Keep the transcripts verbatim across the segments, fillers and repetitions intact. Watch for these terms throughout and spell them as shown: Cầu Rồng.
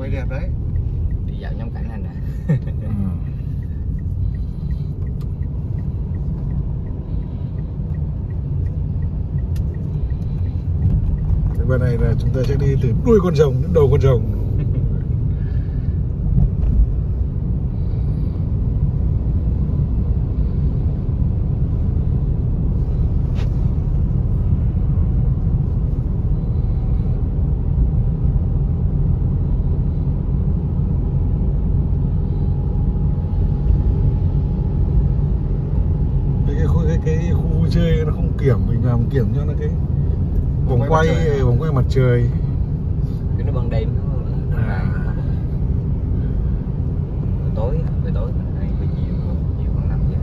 quay đẹp đấy. Đi dạo nhóm cảnh anh à. Cái bên này là chúng ta sẽ đi từ đuôi con rồng đến đầu con rồng. Cái khu chơi nó không kiểm, mình làm kiểm cho nó cái vòng quay, vòng quay mặt trời cái nó bằng đêm nó à. tối buổi tối này buổi chiều chiều khoảng năm giờ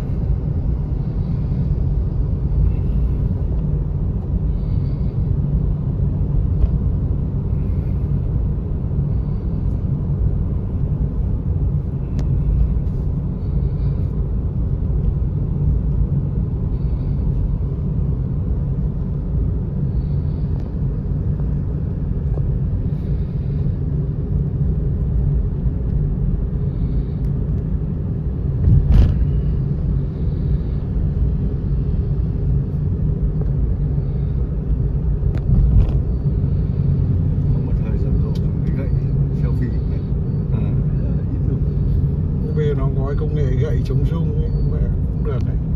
nó có cái công nghệ gậy chống rung ấy, cũng được đấy.